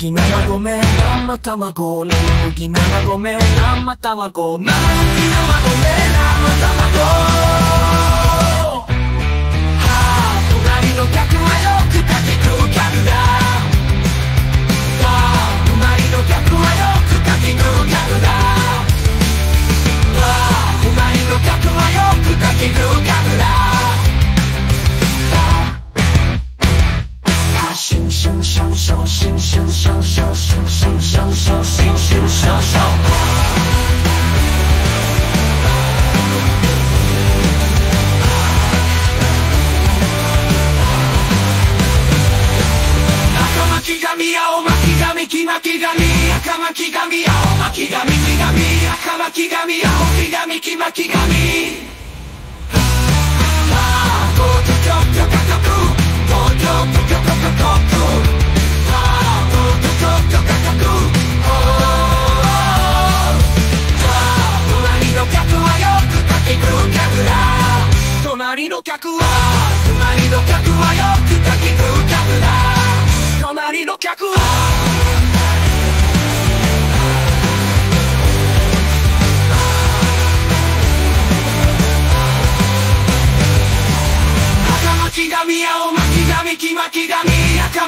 麦ならごめんあんまたまごね麦ならごめんあんまたまご麦ならごめんあんまたまごはぁ隣の客はよくかけ食う客だはぁ隣の客はよくかけ食う客だはぁ隣の客はよくかけ食う客だ 隣の客はよくかけ食う客だ隣の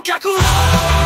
客は